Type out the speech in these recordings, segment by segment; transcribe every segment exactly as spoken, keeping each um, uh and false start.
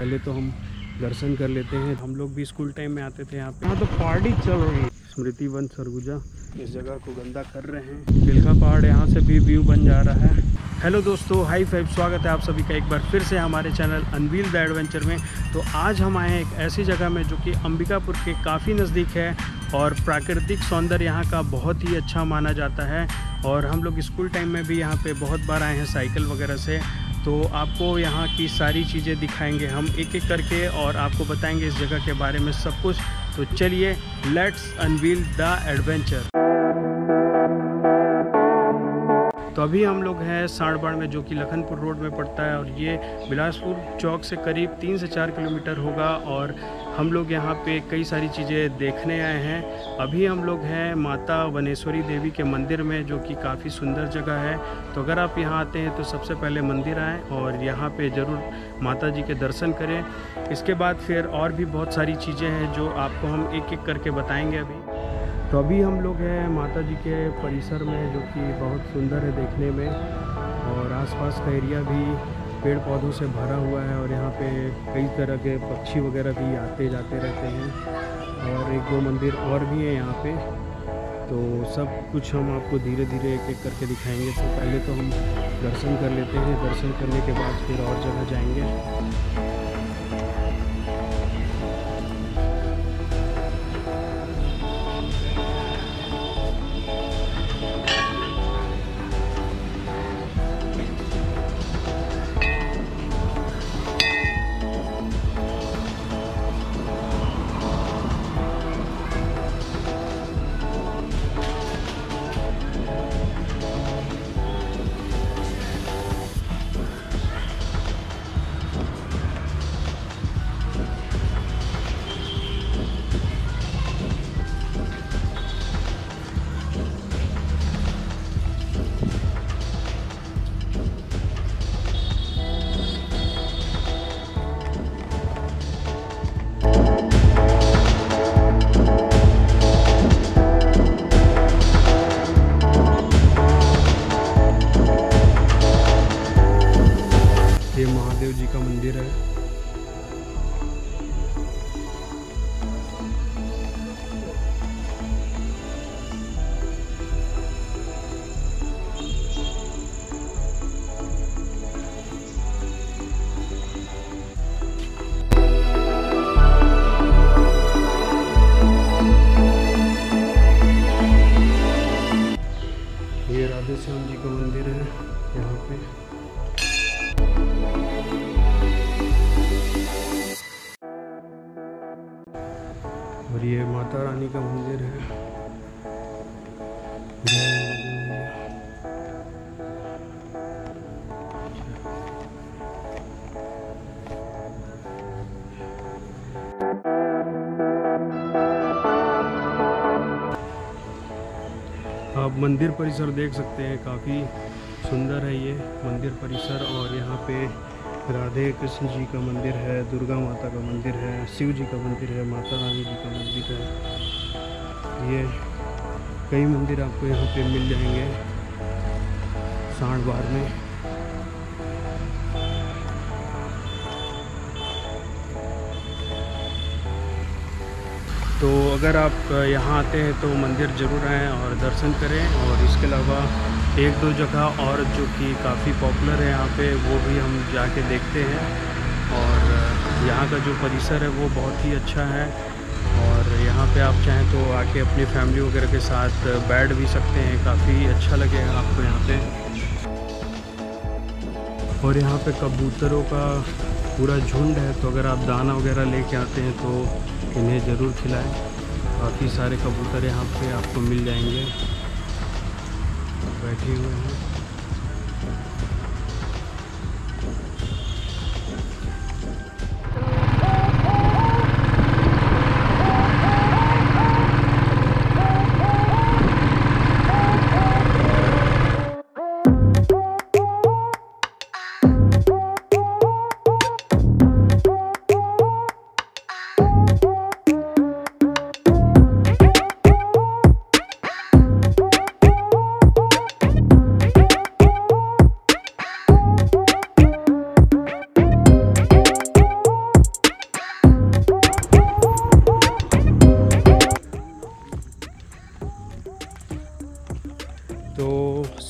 पहले तो हम दर्शन कर लेते हैं। हम लोग भी स्कूल टाइम में आते थे यहाँ पे। यहाँ तो पहाड़ी चल रही है। स्मृति वन सरगुजा इस जगह को गंदा कर रहे हैं। तिलका पहाड़ यहाँ से भी व्यू बन जा रहा है। हेलो दोस्तों, हाई फाइव, स्वागत है आप सभी का एक बार फिर से हमारे चैनल अनवील द एडवेंचर में। तो आज हम आए हैं एक ऐसी जगह में जो कि अंबिकापुर के काफ़ी नज़दीक है और प्राकृतिक सौंदर्य यहाँ का बहुत ही अच्छा माना जाता है। और हम लोग स्कूल टाइम में भी यहाँ पे बहुत बार आए हैं साइकिल वगैरह से। तो आपको यहाँ की सारी चीज़ें दिखाएंगे हम एक एक करके और आपको बताएंगे इस जगह के बारे में सब कुछ। तो चलिए, लेट्स अनवील द एडवेंचर। तो अभी हम लोग हैं साड़बाड़ में, जो कि लखनपुर रोड में पड़ता है और ये बिलासपुर चौक से करीब तीन से चार किलोमीटर होगा। और हम लोग यहाँ पे कई सारी चीज़ें देखने आए हैं। अभी हम लोग हैं माता वनेश्वरी देवी के मंदिर में, जो कि काफ़ी सुंदर जगह है। तो अगर आप यहाँ आते हैं तो सबसे पहले मंदिर आएँ और यहाँ पे ज़रूर माता जी के दर्शन करें। इसके बाद फिर और भी बहुत सारी चीज़ें हैं जो आपको हम एक एक करके बताएँगे अभी। तो अभी हम लोग हैं माता जी के परिसर में, जो कि बहुत सुंदर है देखने में। और आसपास का एरिया भी पेड़ पौधों से भरा हुआ है और यहाँ पे कई तरह के पक्षी वगैरह भी आते जाते रहते हैं। और एक दो मंदिर और भी है यहाँ पे। तो सब कुछ हम आपको धीरे धीरे एक एक करके दिखाएंगे। तो पहले तो हम दर्शन कर लेते हैं, दर्शन करने के बाद फिर और जगह जाएँगे। और ये माता रानी का मंदिर है। आप मंदिर परिसर देख सकते हैं, काफ़ी सुंदर है ये मंदिर परिसर। और यहाँ पे राधे कृष्ण जी का मंदिर है, दुर्गा माता का मंदिर है, शिव जी का मंदिर है, माता रानी जी का मंदिर है। ये कई मंदिर आपको यहाँ पे मिल जाएंगे साड़बाड़ में। तो अगर आप यहाँ आते हैं तो मंदिर ज़रूर आएँ और दर्शन करें। और इसके अलावा एक दो जगह और जो कि काफ़ी पॉपुलर है यहाँ पे, वो भी हम जाके देखते हैं। और यहाँ का जो परिसर है वो बहुत ही अच्छा है। और यहाँ पे आप चाहें तो आके अपनी फैमिली वगैरह के साथ बैठ भी सकते हैं, काफ़ी अच्छा लगेगा आपको यहाँ पे। और यहाँ पे कबूतरों का पूरा झुंड है, तो अगर आप दाना वगैरह लेके आते हैं तो इन्हें ज़रूर खिलाएँ। काफ़ी सारे कबूतर यहाँ पर आपको मिल जाएंगे, बैठे हुए हैं।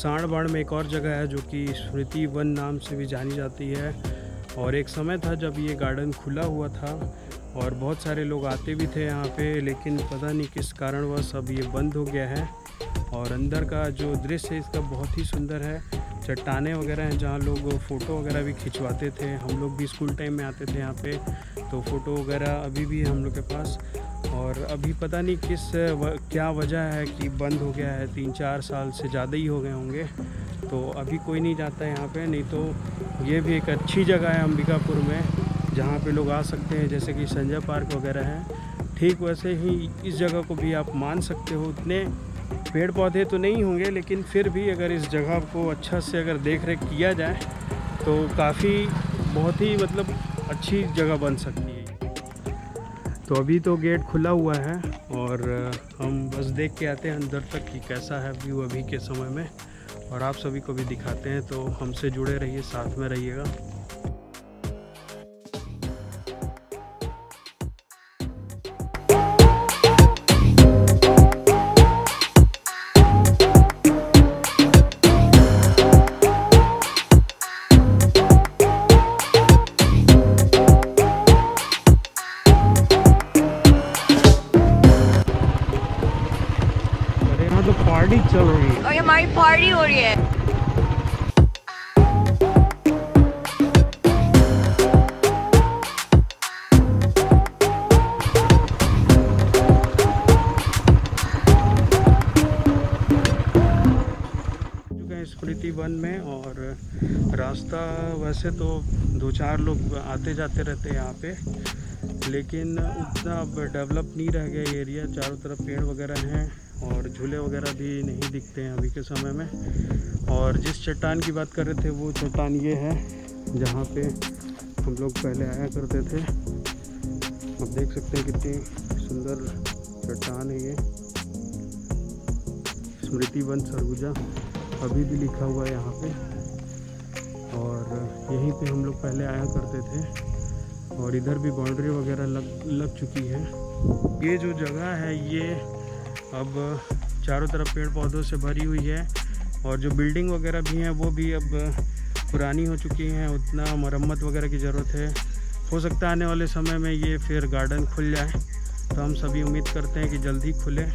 साणबाड़ में एक और जगह है जो कि स्मृति वन नाम से भी जानी जाती है, और एक समय था जब ये गार्डन खुला हुआ था और बहुत सारे लोग आते भी थे यहाँ पे, लेकिन पता नहीं किस कारणवश अब ये बंद हो गया है। और अंदर का जो दृश्य है इसका बहुत ही सुंदर है, चट्टाने वगैरह हैं जहाँ लोग फ़ोटो वगैरह भी खिंचवाते थे। हम लोग भी स्कूल टाइम में आते थे यहाँ पे, तो फ़ोटो वगैरह अभी भी हम लोग के पास। और अभी पता नहीं किस व, क्या वजह है कि बंद हो गया है, तीन चार साल से ज़्यादा ही हो गए होंगे, तो अभी कोई नहीं जाता है यहाँ पे। नहीं तो ये भी एक अच्छी जगह है अंबिकापुर में जहाँ पे लोग आ सकते हैं, जैसे कि संजय पार्क वगैरह है। ठीक वैसे ही इस जगह को भी आप मान सकते हो। उतने पेड़ पौधे तो नहीं होंगे, लेकिन फिर भी अगर इस जगह को अच्छा से अगर देख रेख किया जाए तो काफ़ी बहुत ही मतलब अच्छी जगह बन सकती है। तो अभी तो गेट खुला हुआ है और हम बस देख के आते हैं अंदर तक कि कैसा है व्यू अभी के समय में, और आप सभी को भी दिखाते हैं। तो हमसे जुड़े रहिए, साथ में रहिएगा। हमारी पार्टी हो रही है। स्मृति वन में, और रास्ता वैसे तो दो चार लोग आते जाते रहते हैं यहाँ पे, लेकिन उतना डेवलप नहीं रह गया एरिया। चारों तरफ पेड़ वगैरह हैं और झूले वगैरह भी नहीं दिखते हैं अभी के समय में। और जिस चट्टान की बात कर रहे थे वो चट्टान ये है जहाँ पे हम लोग पहले आया करते थे। आप देख सकते हैं कितनी सुंदर चट्टान है ये, स्मृति वन सरगुजा अभी भी लिखा हुआ है यहाँ पे, और यहीं पे हम लोग पहले आया करते थे। और इधर भी बाउंड्री वगैरह लग लग चुकी है। ये जो जगह है ये अब चारों तरफ पेड़ पौधों से भरी हुई है, और जो बिल्डिंग वगैरह भी हैं वो भी अब पुरानी हो चुकी हैं, उतना मरम्मत वगैरह की ज़रूरत है। हो सकता है आने वाले समय में ये फिर गार्डन खुल जाए, तो हम सभी उम्मीद करते हैं कि जल्दी खुले।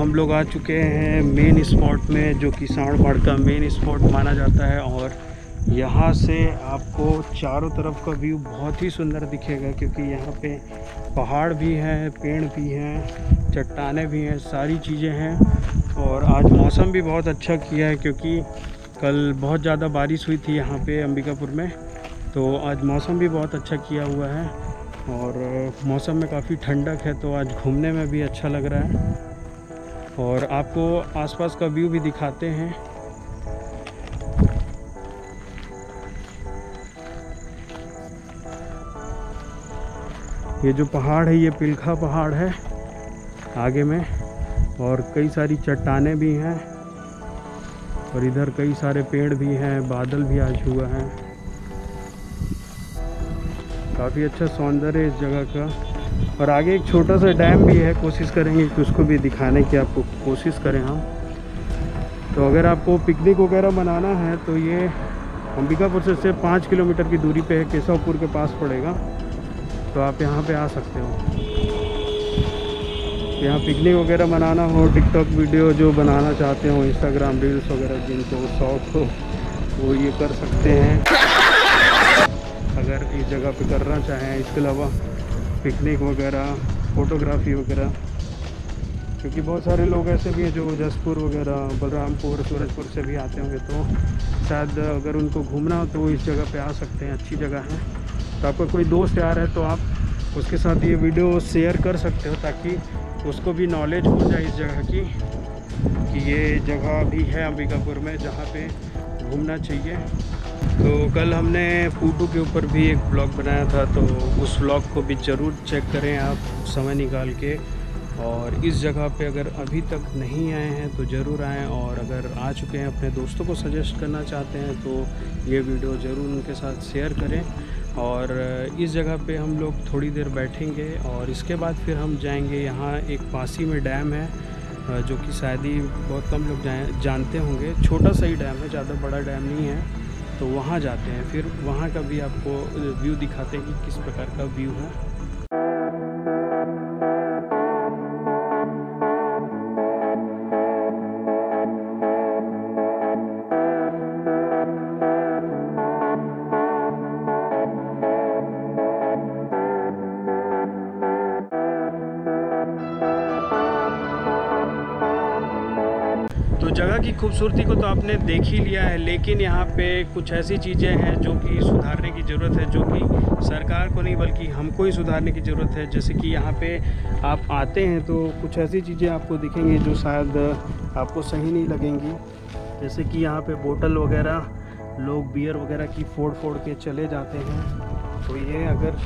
हम लोग आ चुके हैं मेन स्पॉट में, जो कि साणबाड़ का मेन स्पॉट माना जाता है, और यहाँ से आपको चारों तरफ का व्यू बहुत ही सुंदर दिखेगा, क्योंकि यहाँ पे पहाड़ भी हैं, पेड़ भी हैं, चट्टानें भी हैं, सारी चीज़ें हैं। और आज मौसम भी बहुत अच्छा किया है, क्योंकि कल बहुत ज़्यादा बारिश हुई थी यहाँ पे अंबिकापुर में, तो आज मौसम भी बहुत अच्छा किया हुआ है। और मौसम में काफ़ी ठंडक है, तो आज घूमने में भी अच्छा लग रहा है। और आपको आसपास का व्यू भी दिखाते हैं। ये जो पहाड़ है ये तिलका पहाड़ है आगे में, और कई सारी चट्टानें भी हैं, और इधर कई सारे पेड़ भी हैं, बादल भी आज हुआ है। काफ़ी अच्छा सौंदर्य है इस जगह का। और आगे एक छोटा सा डैम भी है, कोशिश करेंगे कि उसको भी दिखाने की आपको कोशिश करें हम। तो अगर आपको पिकनिक वगैरह मनाना है तो ये अंबिकापुर से सिर्फ पाँच किलोमीटर की दूरी पे है, केशवपुर के पास पड़ेगा, तो आप यहाँ पे आ सकते हो। यहाँ पिकनिक वगैरह मनाना हो, टिकटॉक वीडियो जो बनाना चाहते हो, इंस्टाग्राम रील्स वगैरह जिनको शौक हो वो ये कर सकते हैं अगर इस जगह पे करना चाहें। इसके अलावा पिकनिक वगैरह, फ़ोटोग्राफी वगैरह, क्योंकि बहुत सारे लोग ऐसे भी हैं जो जशपुर वगैरह, बलरामपुर, सूरजपुर से भी आते होंगे, तो शायद अगर उनको घूमना हो तो वो इस जगह पे आ सकते हैं। अच्छी जगह है, तो आपका कोई दोस्त यार है तो आप उसके साथ ये वीडियो शेयर कर सकते हो ताकि उसको भी नॉलेज हो जाए इस जगह की कि ये जगह भी है अंबिकापुर में जहाँ पे घूमना चाहिए। तो कल हमने फोटो के ऊपर भी एक ब्लॉग बनाया था, तो उस ब्लॉग को भी ज़रूर चेक करें आप समय निकाल के। और इस जगह पे अगर अभी तक नहीं आए हैं तो ज़रूर आएँ, और अगर आ चुके हैं अपने दोस्तों को सजेस्ट करना चाहते हैं तो ये वीडियो ज़रूर उनके साथ शेयर करें। और इस जगह पे हम लोग थोड़ी देर बैठेंगे और इसके बाद फिर हम जाएंगे, यहाँ एक पासी में डैम है जो कि शायद ही बहुत कम लोग जानते होंगे, छोटा सा ही डैम है, ज़्यादा बड़ा डैम नहीं है, तो वहाँ जाते हैं, फिर वहाँ का भी आपको व्यू दिखाते हैं कि किस प्रकार का व्यू है। जगह की खूबसूरती को तो आपने देख ही लिया है, लेकिन यहाँ पे कुछ ऐसी चीज़ें हैं जो कि सुधारने की ज़रूरत है, जो कि सरकार को नहीं बल्कि हमको ही सुधारने की ज़रूरत है। जैसे कि यहाँ पे आप आते हैं तो कुछ ऐसी चीज़ें आपको दिखेंगी जो शायद आपको सही नहीं लगेंगी, जैसे कि यहाँ पे बोतल वगैरह, लोग बियर वगैरह की फोड़ फोड़ के चले जाते हैं, तो ये अगर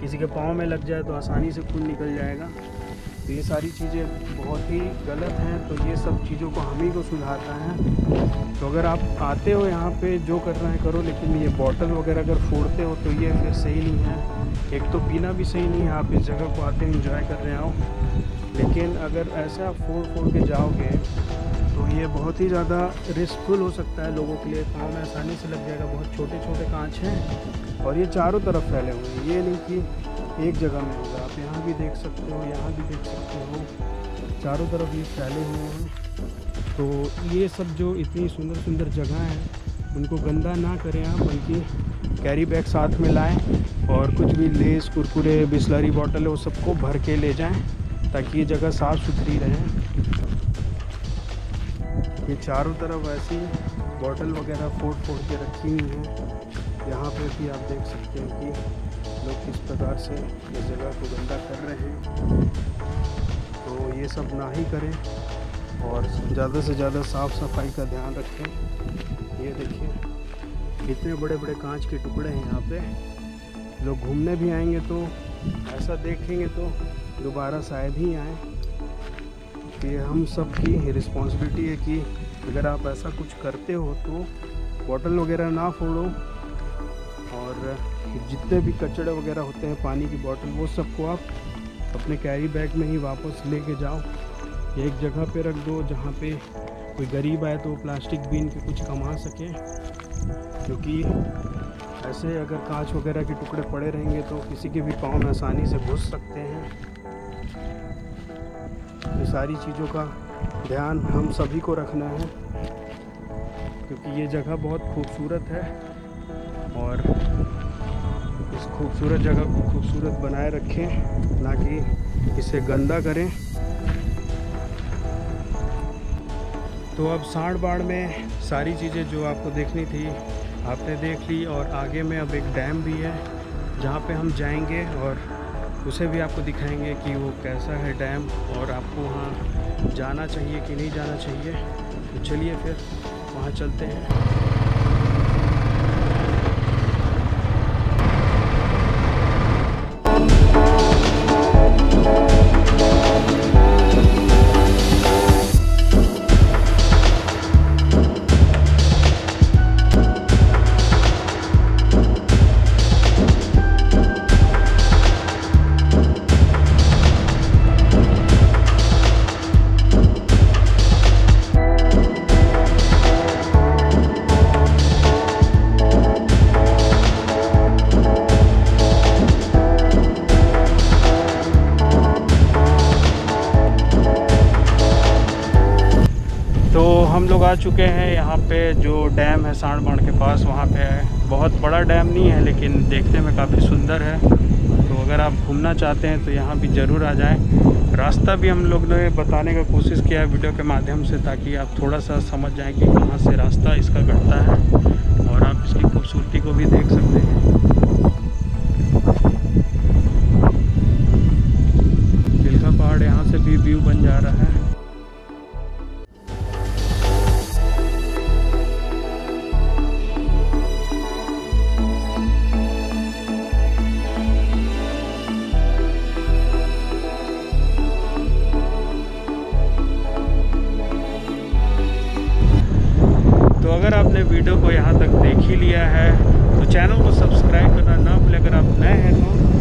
किसी के पाँव में लग जाए तो आसानी से खून निकल जाएगा। तो ये सारी चीज़ें बहुत ही गलत हैं, तो ये सब चीज़ों को हम ही को सुधारना है। तो अगर आप आते हो यहाँ पे जो करना है करो, लेकिन ये बॉटल वगैरह अगर फोड़ते हो तो ये फिर सही नहीं है। एक तो पीना भी सही नहीं है, आप इस जगह को आते हैं एंजॉय कर रहे हो, लेकिन अगर ऐसा फोड़ फोड़ के जाओगे तो ये बहुत ही ज़्यादा रिस्कफुल हो सकता है लोगों के लिए, पाँव में आसानी से लग जाएगा। बहुत छोटे छोटे कांच हैं और ये चारों तरफ फैले हुए हैं, ये नहीं कि एक जगह में होगा। आप यहाँ भी देख सकते हो, यहाँ भी देख सकते हो, चारों तरफ ये फैले हुए हैं। तो ये सब जो इतनी सुंदर सुंदर जगह हैं उनको गंदा ना करें आप, बल्कि कैरी बैग साथ में लाएं और कुछ भी लेस, कुरकुरे, बिस्लरी बॉटल है वो सबको भर के ले जाएं ताकि ये जगह साफ़ सुथरी रहे। ये चारों तरफ ऐसी बॉटल वगैरह फोड़ फोड़ के रखी हुई है। यहाँ पर भी आप देख सकते हैं कि लोग किस प्रकार से इस जगह को गंदा कर रहे हैं, तो ये सब ना ही करें और ज़्यादा से ज़्यादा साफ़ सफाई का ध्यान रखें। ये देखिए इतने बड़े बड़े कांच के टुकड़े हैं यहाँ पे, लोग घूमने भी आएंगे तो ऐसा देखेंगे तो दोबारा शायद ही आएँ। ये हम सब की रिस्पॉन्सिबिलिटी है कि अगर आप ऐसा कुछ करते हो तो बॉटल वगैरह ना फोड़ो, और जितने भी कचड़े वगैरह होते हैं, पानी की बोतल, वो सबको आप अपने कैरी बैग में ही वापस लेके जाओ। एक जगह पे रख दो जहाँ पे कोई गरीब आए तो प्लास्टिक बीन के कुछ कमा सके, क्योंकि ऐसे अगर कांच वगैरह के टुकड़े पड़े रहेंगे तो किसी के भी पाँव में आसानी से घुस सकते हैं। ये सारी चीज़ों का ध्यान हम सभी को रखना है, क्योंकि ये जगह बहुत खूबसूरत है और इस खूबसूरत जगह को खूबसूरत बनाए रखें, ना कि इसे गंदा करें। तो अब साड़बाड़ में सारी चीज़ें जो आपको देखनी थी आपने देख ली, और आगे में अब एक डैम भी है जहाँ पे हम जाएंगे और उसे भी आपको दिखाएंगे कि वो कैसा है डैम, और आपको वहाँ जाना चाहिए कि नहीं जाना चाहिए। तो चलिए फिर वहाँ चलते हैं। हम लोग आ चुके हैं यहाँ पे जो डैम है सांडबाड़ के पास, वहाँ पे है। बहुत बड़ा डैम नहीं है लेकिन देखने में काफ़ी सुंदर है, तो अगर आप घूमना चाहते हैं तो यहाँ भी ज़रूर आ जाएं। रास्ता भी हम लोग ने बताने का कोशिश किया है वीडियो के माध्यम से, ताकि आप थोड़ा सा समझ जाएं कि कहाँ से रास्ता इसका कटता है और आप इसकी खूबसूरती को भी देख सकते हैं। तिलका पहाड़ यहाँ से भी व्यू बन जा रहा है। अगर आपने वीडियो को यहाँ तक देख ही लिया है तो चैनल को सब्सक्राइब करना ना भूलें। अगर आप नए हैं तो